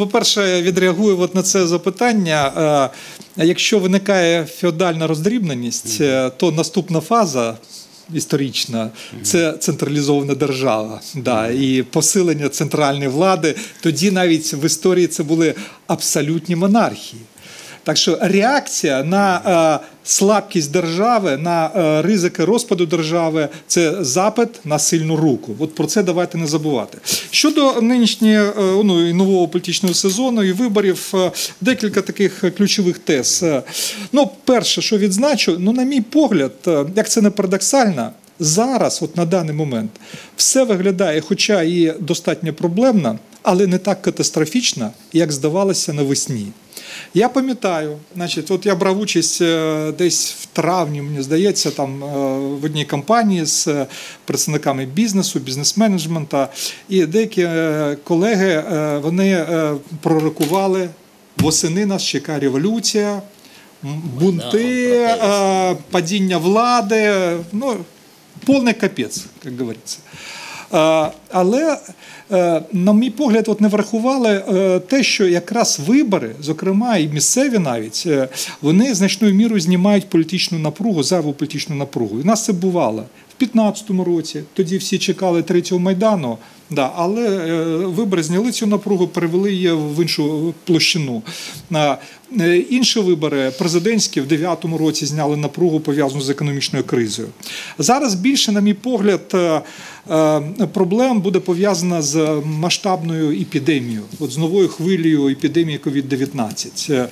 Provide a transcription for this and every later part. по-перше, відреагую от на це запитання. Якщо виникає феодальна роздрібненість, то наступна фаза історична, це централізована держава, і посилення центральної влади. Тоді навіть в історії це були абсолютні монархії. Так що реакція на слабкість держави, на ризики розпаду держави – це запит на сильну руку. От про це давайте не забувати. Щодо нинішнього нового політичного сезону і виборів, декілька таких ключових тез. Перше, що відзначу, на мій погляд, як це не парадоксально, зараз, на даний момент, все виглядає, хоча і достатньо проблемно, але не так катастрофічно, як здавалося навесні. Я пам'ятаю, я брав участь десь в травні, мені здається, в одній компанії з представниками бізнесу, бізнес-менеджменту, і деякі колеги, вони пророкували, восени нас чекає революція, бунти, падіння влади, повний капець, як говориться. Але, на мій погляд, не врахували те, що якраз вибори, зокрема і місцеві навіть, вони значною мірою знімають політичну напругу, зайву політичну напругу. І в нас це бувало. В 2015 році, тоді всі чекали третього Майдану, але вибори зняли цю напругу, перевели її в іншу площину. Інші вибори президентські в 2009 році зняли напругу, пов'язану з економічною кризою. Зараз більше, на мій погляд, проблем буде пов'язана з масштабною епідемією, з новою хвилею епідемії COVID-19.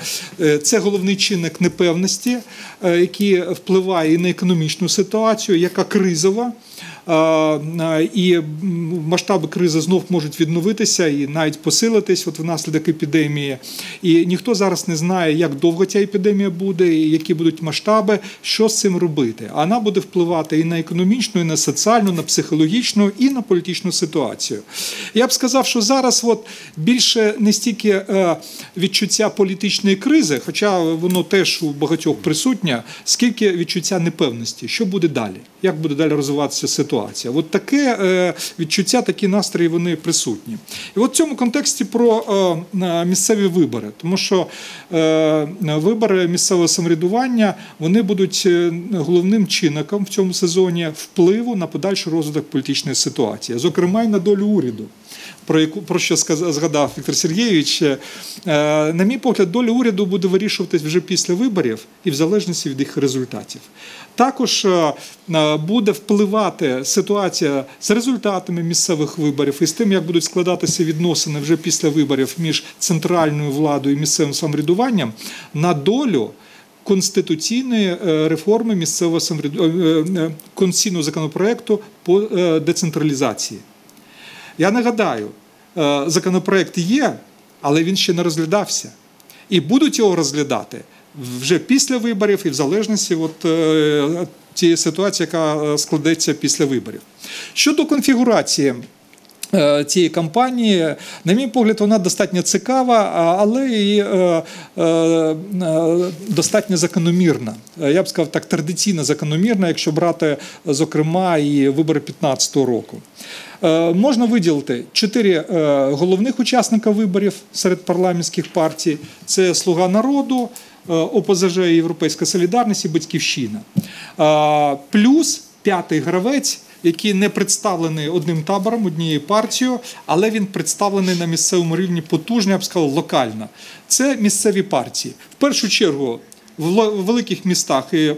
Це головний чинник непевності, який впливає і на економічну ситуацію, яка кризова, і масштаби кризи знов можуть відновитися і навіть посилитись внаслідок епідемії. І ніхто зараз не знає, як довго ця епідемія буде, які будуть масштаби, що з цим робити. Вона буде впливати і на економічну, і на соціальну, на психологічну, і на політичну ситуацію. Я б сказав, що зараз більше не стільки відчуття політичної кризи, хоча воно теж у багатьох присутнє, скільки відчуття непевності, що буде далі, як буде далі розвиватися ситуація. От таке відчуття, такі настрої, вони присутні. І от в цьому контексті про місцеві вибори. Тому що вибори місцевого самоврядування, вони будуть головним чинником в цьому сезоні впливу на подальший розвиток політичної ситуації. Зокрема, і на долю уряду, про що згадав Віктор Сергійович. На мій погляд, доля уряду буде вирішуватись вже після виборів і в залежності від їх результатів. Також буде впливати ситуація з результатами місцевих виборів і з тим, як будуть складатися відносини вже після виборів між центральною владою і місцевим самоврядуванням на долю конституційної реформи місцевого самоврядування, конституційного законопроекту по децентралізації. Я нагадаю, законопроект є, але він ще не розглядався. І будуть його розглядати вже після виборів і в залежності від тієї ситуації, яка складеться після виборів. Щодо конфігурації цієї кампанії, на мій погляд, вона достатньо цікава, але і достатньо закономірна. Я б сказав так, традиційно закономірна, якщо брати, зокрема, і вибори 2015 року. Можна виділити 4 головних учасника виборів серед парламентських партій. Це «Слуга народу», ОПЗЖ, «Європейська солідарність» і «Батьківщина». Плюс 5-й гравець, який не представлений одним табором, однією партією, але він представлений на місцевому рівні потужно, я б сказав, локально. Це місцеві партії. В першу чергу в великих містах і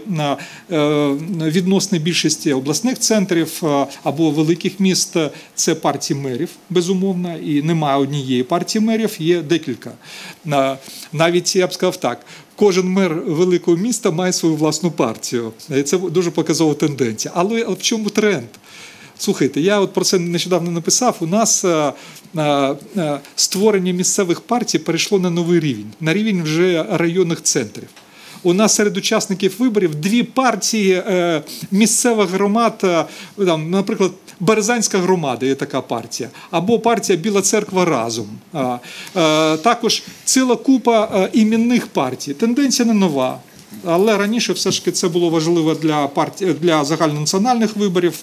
відносно більшості обласних центрів або великих міст – це партії мерів, безумовно, і немає однієї партії мерів, є декілька. Навіть, я б сказав так, кожен мер великого міста має свою власну партію. Це дуже показова тенденція. Але в чому тренд? Слухайте, я про це нещодавно написав. У нас створення місцевих партій перейшло на новий рівень, на рівень вже районних центрів. У нас серед учасників виборів 2 партії місцевих громад, наприклад, Березанська громада є така партія, або партія «Біла церква разом». Також ціла купа іменних партій. Тенденція не нова, але раніше все ж таки це було важливо для загальнонаціональних виборів,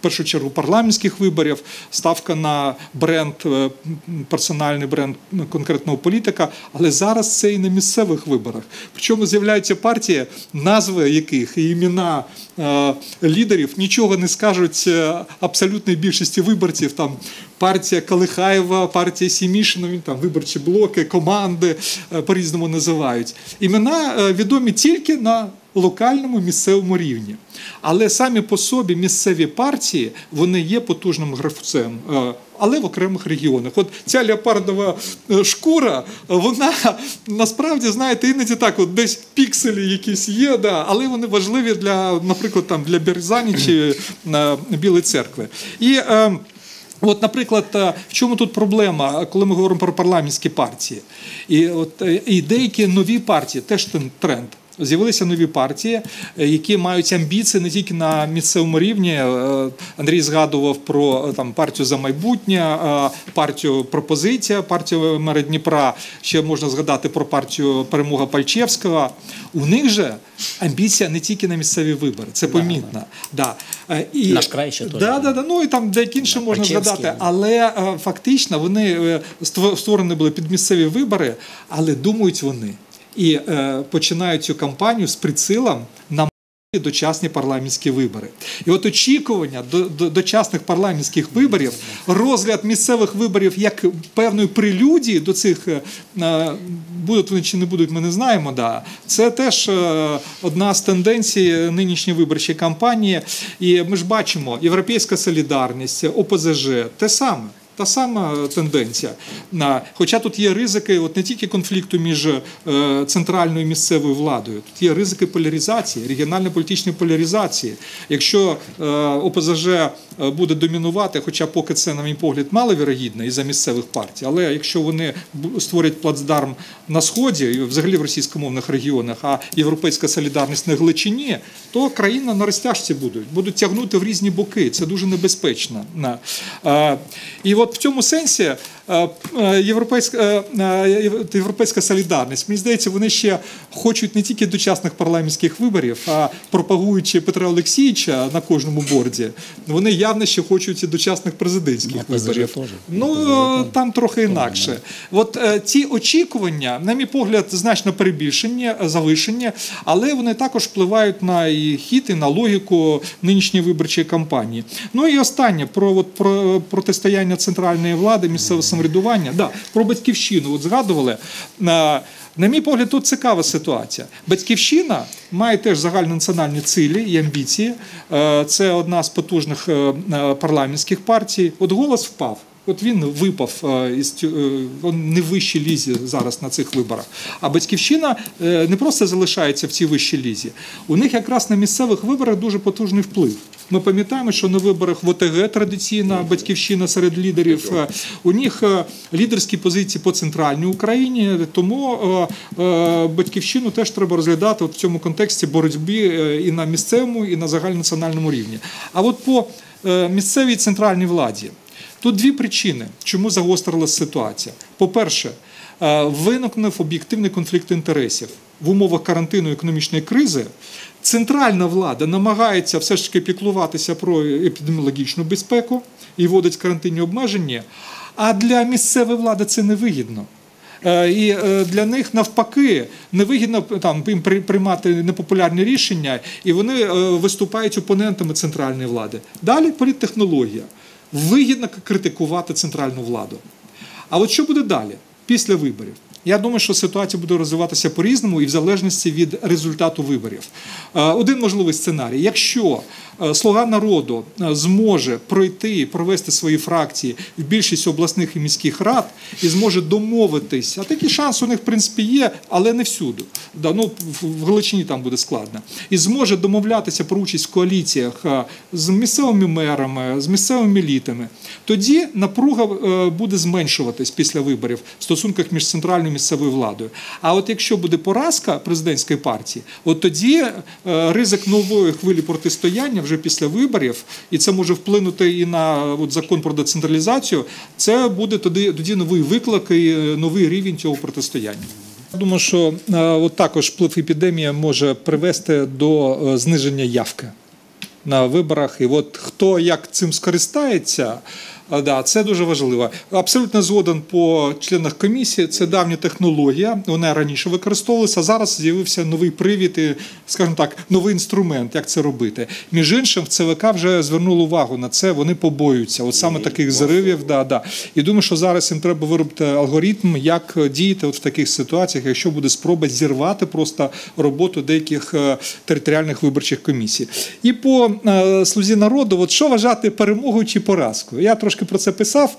в першу чергу парламентських виборів, ставка на бренд, персональний бренд конкретного політика, але зараз це і на місцевих виборах. Причому з'являються партії, назви яких і імена лідерів нічого не скажуть абсолютної більшості виборців, там партія Калихаєва, партія Сімішина, там виборчі блоки, команди по-різному називають. Імена відомі тільки на локальному, місцевому рівні. Але самі по собі місцеві партії, вони є потужним гравцем, але в окремих регіонах. От ця леопардова шкура, вона насправді, знаєте, іноді так, от десь пікселі якісь є, да, але вони важливі для, наприклад, там, для Березані чи Білої церкви. І от, наприклад, в чому тут проблема, коли ми говоримо про парламентські партії? І деякі нові партії, теж тренд. З'явилися нові партії, які мають амбіції не тільки на місцевому рівні. Андрій згадував про там, партію «За майбутнє», партію «Пропозиція», партію Мера Дніпра, ще можна згадати про партію «Перемога Пальчевського». У них же амбіція не тільки на місцеві вибори, це помітно. Да. І, «Наш край» ще теж. Да. Ну і там деякі інші можна згадати. Але фактично вони створені були під місцеві вибори, але думають вони. І починають цю кампанію з прицілом на дочасні парламентські вибори. І от очікування дочасних парламентських виборів, розгляд місцевих виборів як певної прелюдії до цих, будуть вони чи не будуть, ми не знаємо, да. Це теж одна з тенденцій нинішньої виборчої кампанії. І ми ж бачимо, Європейська солідарність, ОПЗЖ, те саме. Та сама тенденція. Хоча тут є ризики не тільки конфлікту між центральною і місцевою владою, тут є ризики поляризації, регіонально-політичної поляризації. Якщо ОПЗЖ буде домінувати, хоча поки це, на мій погляд, маловірогідно із-за місцевих партій, але якщо вони створять плацдарм на Сході, і взагалі в російськомовних регіонах, а Європейська солідарність на Галичині, то країна на розтяжці будуть тягнути в різні боки. Це дуже небезпечно. І от в цьому сенсі європейська солідарність, мені здається, вони ще хочуть не тільки дочасних парламентських виборів, а пропагуючи Петра Олексійовича на кожному борді, вони явно ще хочуть і дочасних президентських виборів. Там трохи інакше. От ці очікування, на мій погляд, значно перебільшені, завишені, але вони також впливають на і хід, і на логіку нинішньої виборчої кампанії. Ну і останнє, про протистояння центральної влади, місцевого самоврядування. Да, про Батьківщину от згадували. На мій погляд, тут цікава ситуація. Батьківщина має теж загальнонаціональні цілі і амбіції. Це одна з потужних парламентських партій. От «Голос» впав. От він випав, він не в вищій лізі зараз на цих виборах. А Батьківщина не просто залишається в цій вищій лізі. У них якраз на місцевих виборах дуже потужний вплив. Ми пам'ятаємо, що на виборах ВТГ традиційна Батьківщина серед лідерів. У них лідерські позиції по центральній Україні, тому Батьківщину теж треба розглядати в цьому контексті боротьби і на місцевому, і на загальнонаціональному рівні. А от по місцевій центральній владі. Тут дві причини, чому загострилася ситуація. По-перше, виникнув об'єктивний конфлікт інтересів. В умовах карантину і економічної кризи центральна влада намагається все ж таки піклуватися про епідеміологічну безпеку і вводить карантинні обмеження, а для місцевої влади це невигідно. І для них, навпаки, невигідно там, їм приймати непопулярні рішення, і вони виступають опонентами центральної влади. Далі політтехнологія. Вигідно критикувати центральну владу. А от що буде далі, після виборів? Я думаю, що ситуація буде розвиватися по-різному і в залежності від результату виборів. Один можливий сценарій. Якщо «Слуга народу» зможе пройти і провести свої фракції в більшість обласних і міських рад і зможе домовитись, а такий шанс у них, в принципі, є, але не всюди. В Галичині там буде складно. І зможе домовлятися про участь в коаліціях з місцевими мерами, з місцевими елітами. Тоді напруга буде зменшуватись після виборів в стосунках між центральною і місцевою владою. А от якщо буде поразка президентської партії, от тоді ризик нової хвилі протистояння вже після виборів, і це може вплинути і на закон про децентралізацію, це буде тоді новий виклик і новий рівень цього протистояння. Я думаю, що також вплив епідемії може привести до зниження явки на виборах. І от хто як цим скористається, да, це дуже важливо. Абсолютно згоден по членах комісії, це давня технологія, вона раніше використовувалася, а зараз з'явився новий привід і, скажімо так, новий інструмент, як це робити. Між іншим, в ЦВК вже звернули увагу на це, вони побоюються, от саме таких заривів. Да. І думаю, що зараз їм треба виробити алгоритм, як діяти от в таких ситуаціях, якщо буде спроба зірвати просто роботу деяких територіальних виборчих комісій. І по «Слузі народу», от що вважати перемогою чи поразкою? Я трошки про це писав.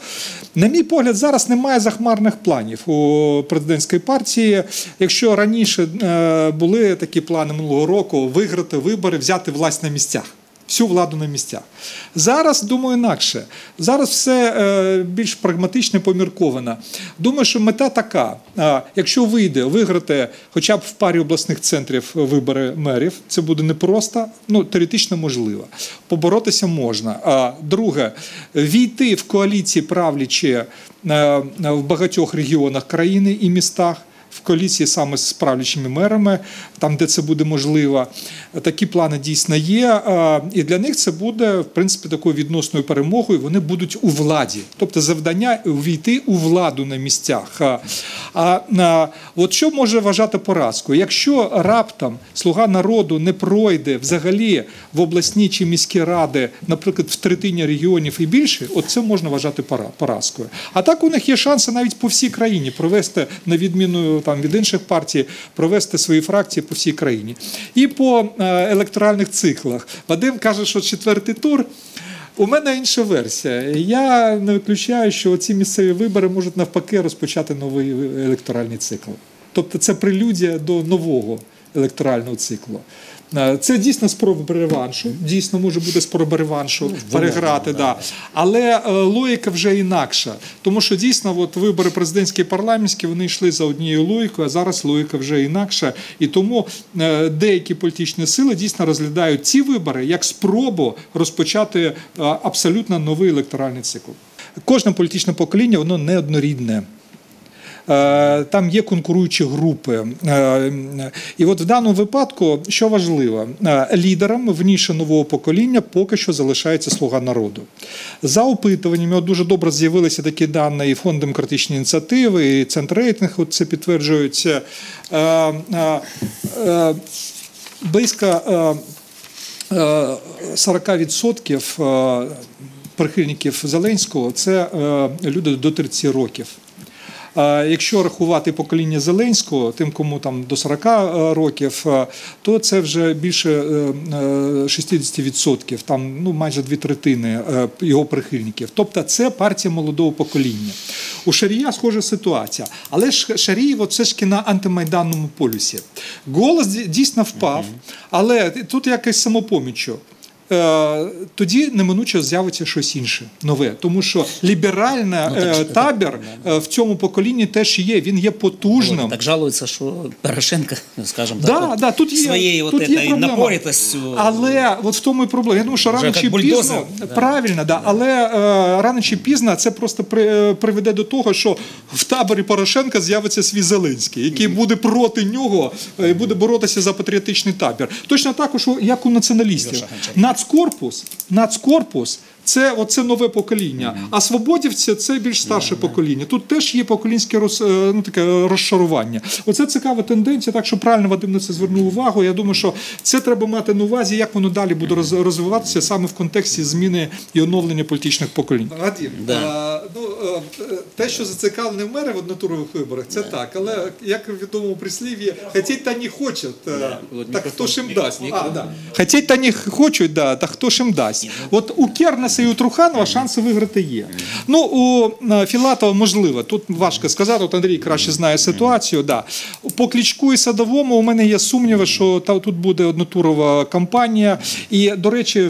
На мій погляд, зараз немає захмарних планів у президентській партії. Якщо раніше були такі плани минулого року – виграти вибори, взяти власть на місцях, всю владу на місцях. Зараз, думаю, інакше. Зараз все більш прагматично і помірковано. Думаю, що мета така. Якщо вийде виграти хоча б в парі обласних центрів вибори мерів, це буде непросто, ну, теоретично можливо. Поборотися можна. Друге, війти в коаліції правлячі в багатьох регіонах країни і містах, в коаліції саме з правлячими мерами, там, де це буде можливо. Такі плани дійсно є, і для них це буде, в принципі, такою відносною перемогою, вони будуть у владі. Тобто завдання – увійти у владу на місцях. А от що може вважати поразкою? Якщо раптом «Слуга народу» не пройде взагалі в обласні чи міські ради, наприклад, в третині регіонів і більше, от це можна вважати поразкою. А так у них є шанси навіть по всій країні провести, на відміну там від інших партій, провести свої фракції по всій країні. І по електоральних циклах. Вадим каже, що четвертий тур. У мене інша версія. Я не виключаю, що ці місцеві вибори можуть навпаки розпочати новий електоральний цикл. Тобто це прелюдія до нового електорального циклу. Це дійсно спроба реваншу, дійсно може бути спроба реваншу, переграти, да. Але логіка вже інакша, тому що дійсно от вибори президентські і парламентські, вони йшли за однією логікою, а зараз логіка вже інакша, і тому деякі політичні сили дійсно розглядають ці вибори як спробу розпочати абсолютно новий електоральний цикл. Кожне політичне покоління, воно неоднорідне. Там є конкуруючі групи. І от в даному випадку, що важливо, лідером в ніші нового покоління поки що залишається «Слуга народу». За опитуваннями, дуже добре з'явилися такі дані і Фонд демократичні ініціативи, і Центр рейтингу, це підтверджується. Близько 40% прихильників Зеленського – це люди до 30 років. Якщо рахувати покоління Зеленського, тим, кому там до 40 років, то це вже більше 60%, там, ну, майже 2/3 його прихильників. Тобто це партія молодого покоління. У Шарія схожа ситуація, але Шарій все ж таки на антимайданному полюсі. Голос дійсно впав, але тут якось самопоміччю. Тоді неминуче з'явиться щось інше, нове. Тому що ліберальний табір в цьому поколінні теж є, він є потужним. Так жалуються, що Порошенко, скажімо так, своєю напорітостю. Але от в тому і проблема. Я думаю, що рано чи пізно, правильно, але рано чи пізно це просто приведе до того, що в таборі Порошенка з'явиться свій Зеленський, який буде проти нього і буде боротися за патріотичний табір. Точно також, як у націоналістів. Нацкорпус – це оце нове покоління, а свободівці – це більш старше покоління. Тут теж є поколінське таке розшарування. Оце цікава тенденція, так що правильно Вадим на це звернув увагу. Я думаю, що це треба мати на увазі, як воно далі буде розвиватися саме в контексті зміни і оновлення політичних поколінь. Вадим, те, що зацікавлений мер в однотурових виборах, це так. Але, як відомо у прислів'ї, «хотіть та не хочуть, так хто ж їм дасть». «Хотіть та не хочуть, так хто ж їм дасть». От у Кернеса і у Труханова шанси виграти є. Ну, у Філатова можливо. Тут важко сказати, от Андрій краще знає ситуацію. По Кличку і Садовому у мене є сумніви, що тут буде однотурова кампанія. І, до речі,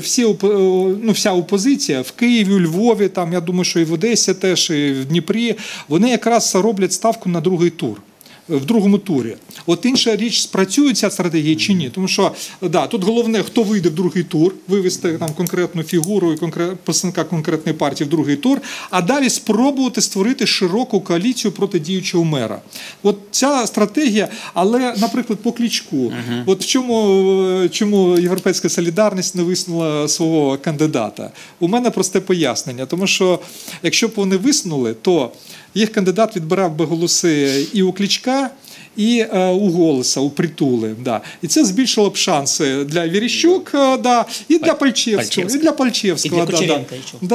вся опозиція в Києві, у Львові, там, я думаю, що і в Одесі теж, і в Дніпрі, вони якраз роблять ставку на другий тур. в другому турі. От інша річ, спрацює ця стратегія чи ні? Тому що, да, тут головне, хто вийде в другий тур, вивести там конкретну фігуру і представника конкретної партії в другий тур, а далі спробувати створити широку коаліцію проти діючого мера. От ця стратегія, але, наприклад, по Кличку. От в чому Європейська солідарність не висунула свого кандидата? У мене просте пояснення, тому що якщо б вони висунули, то їх кандидат відбирав би голоси і у Кличка, і у Голоса, у Притули. Да. І це збільшило б шанси для Віріщук, да, і для Пальчевського, і для Пальчевського. І для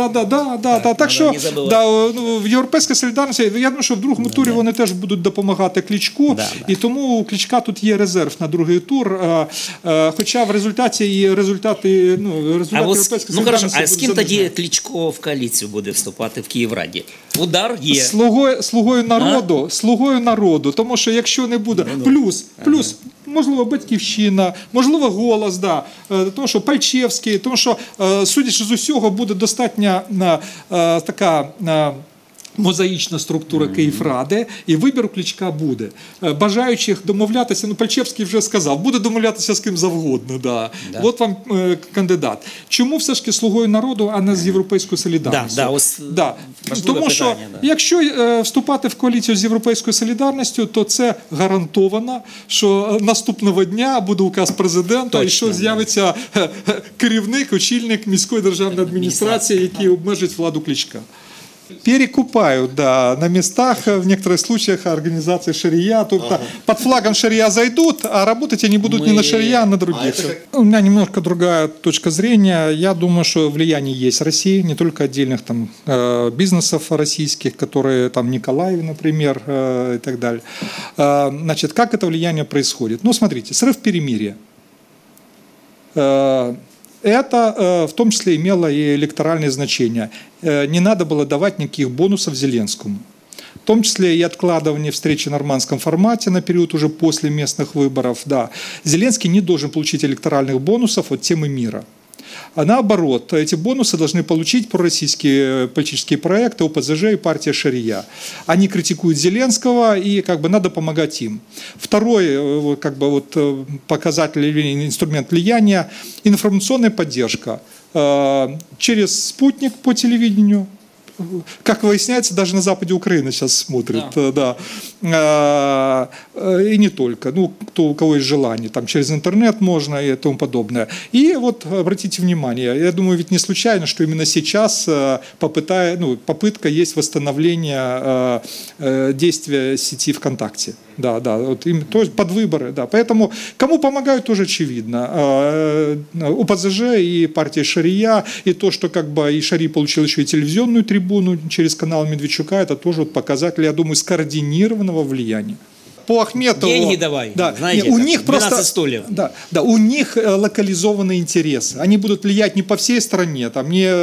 Гончаренка. Так що в Європейській солідарності, я думаю, що в другому турі вони теж будуть допомагати Кличку, і тому у Кличка тут є резерв на другий тур, хоча в результаті і результати Європейської солідарності... А з ким тоді Кличко в коаліцію буде вступати в Київраді? Удар є. Слугою народу, тому що якщо не буде. Плюс, можливо, Батьківщина, можливо, Голос, да, тому що Пальчевський, тому що, судячи з усього, буде достатня така мозаїчна структура Київради, і вибір у Кличка буде. Бажаючих домовлятися, Пальчевський вже сказав, буде домовлятися з ким завгодно. Да. Да. От вам кандидат. Чому все ж таки Слугою народу, а не з Європейською солідарністю? Тому що, якщо вступати в коаліцію з Європейською солідарністю, то це гарантовано, що наступного дня буде указ президента, точно, і що з'явиться керівник, очільник міської державної адміністрації, який обмежить владу Кличка. Перекупают, да, на местах, в некоторых случаях организации Шария. Только под флагом Шария зайдут, а работать они будут не на Шария, а на других. У меня немножко другая точка зрения. Я думаю, что влияние есть в России, не только отдельных там бизнесов российских, которые там Николаев, например, и так далее. Значит, как это влияние происходит? Ну, смотрите, срыв перемирия. Это в том числе имело и электоральное значение. Не надо было давать никаких бонусов Зеленскому. В том числе и откладывание встречи в нормандском формате на период уже после местных выборов. Да. Зеленский не должен получить электоральных бонусов от темы мира. А наоборот, эти бонусы должны получить пророссийские политические проекты, ОПЗЖ и партия Шария. Они критикуют Зеленского, и как бы надо помогать им. Второй как бы, вот, показатель или инструмент влияния – информационная поддержка. Через спутник по телевидению. Как выясняется, даже на западе Украины сейчас смотрят. Да. И не только. Ну, кто, у кого есть желание. Там через интернет можно и тому подобное. И вот обратите внимание, я думаю, ведь не случайно, что именно сейчас попытка есть восстановления действия сети ВКонтакте. Да, вот им, то есть под выборы. Да. Поэтому кому помогают, тоже очевидно. ОПЗЖ и партия Шария, и то, что как бы и Шарий получил еще и телевизионную трибуну через канал Медведчука, это тоже вот показатель, я думаю, скоординированного влияния. По Ахметову, деньги давай, да, знаете, у них просто стульев. Да, у них локализованные интересы. Они будут влиять не по всей стране, там, не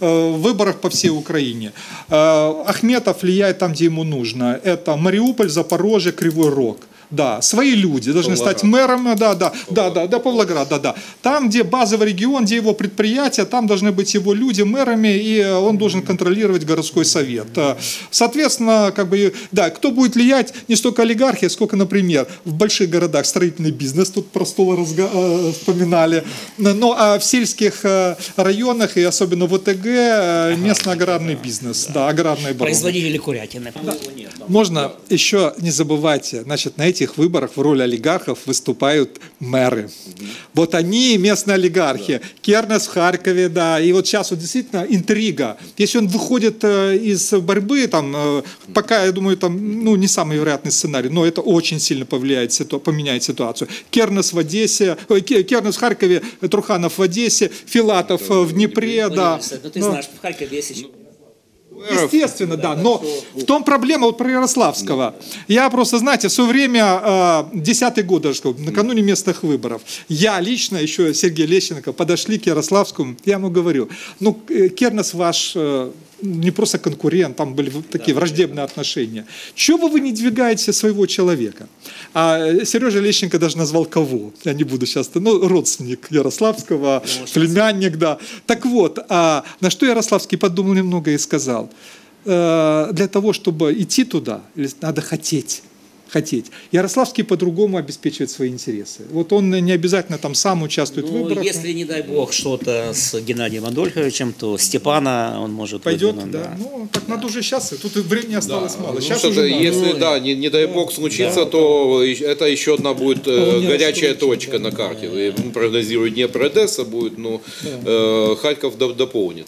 в выборах по всей Украине. Ахметов влияет там, где ему нужно. Это Мариуполь, Запорожье, Кривой Рог. Да, свои люди должны стать мэрами, Павлоград. Там, где базовый регион, где его предприятия, там должны быть его люди мэрами, и он должен контролировать городской совет. Соответственно, как бы, да, кто будет влиять, не столько олигархия, сколько, например, в больших городах строительный бизнес, тут про стол вспоминали, но а в сельских районах, и особенно в ВТГ, местный аграрный бизнес, да, аграрные оборудования. Производители курятины. Да. Можно еще, не забывайте, значит, на этих выборах в роли олигархов выступают мэры. Вот они, местные олигархи. Кернес в Харькове, да. И вот сейчас вот действительно интрига. Если он выходит из борьбы, там, пока, я думаю, там, ну, не самый вероятный сценарий, но это очень сильно поменяет ситуацию. Кернес в Харькове, Труханов в Одессе, Филатов в Днепре, да. Ну, ты знаешь, в Харькове есть еще... Естественно, да, но в том проблема вот про Ярославского. Я просто, знаете, все время, 10-й год даже, накануне местных выборов, я лично, еще Сергей Лещенко, подошли к Ярославскому, я ему говорю, ну, Кернес ваш... не просто конкурент, там были такие враждебные отношения. Чего вы не двигаете своего человека? А Сережа Лещенко даже назвал кого? Я не буду сейчас, ну, родственник Ярославского, племянник, да. Так вот, на что Ярославский подумал немного и сказал, для того, чтобы идти туда, надо хотеть. хотеть. Ярославский по-другому обеспечивает свои интересы. Вот он не обязательно там сам участвует в выборах. Если, не дай бог, что-то с Геннадием Адольфовичем, то Степана он может... Пойдет, да. Да. Ну, так надо уже сейчас. Тут времени осталось мало. Сейчас уже если, не дай бог, случится, то это еще одна будет горячая точка на карте. Прогнозируют, Днепр, Одесса будет, но Харьков дополнит.